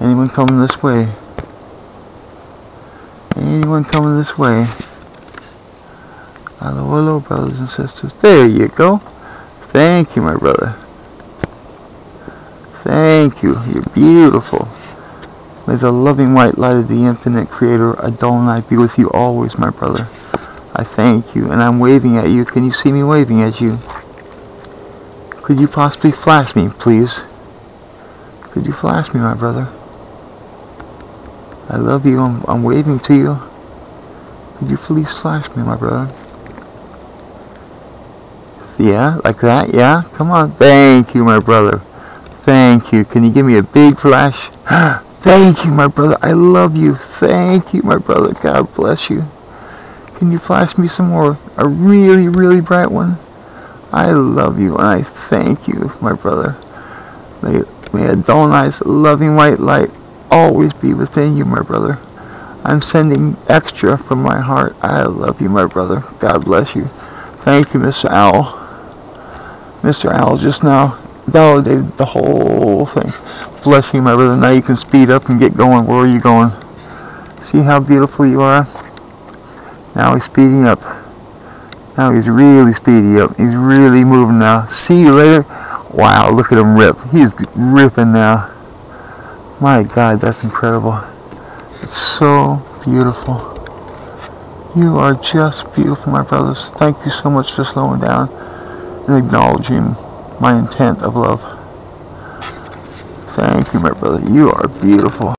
Anyone coming this way? Anyone coming this way? Hello, hello, brothers and sisters. There you go. Thank you, my brother. Thank you. You're beautiful. May the loving white light of the infinite creator Adonai be with you always, my brother. I thank you, and I'm waving at you. Can you see me waving at you? Could you possibly flash me, please? Could you flash me, my brother? I love you. I'm waving to you. Could you please flash me, my brother? Yeah, like that, yeah? Come on. Thank you, my brother. Thank you. Can you give me a big flash? Thank you, my brother. I love you. Thank you, my brother. God bless you. Can you flash me some more? A really, really bright one? I love you, and I thank you, my brother. May Adonai's loving white light always be within you, my brother. I'm sending extra from my heart. I love you, my brother. God bless you. Thank you, Mr. Owl. Mr. Owl just now validated the whole thing. Bless you, my brother. Now you can speed up and get going. Where are you going? See how beautiful you are? Now he's speeding up. Now he's really speedy up. He's really moving now. See you later. Wow, look at him rip. He's ripping now. My God, that's incredible. It's so beautiful. You are just beautiful, my brothers. Thank you so much for slowing down and acknowledging my intent of love. Thank you, my brother. You are beautiful.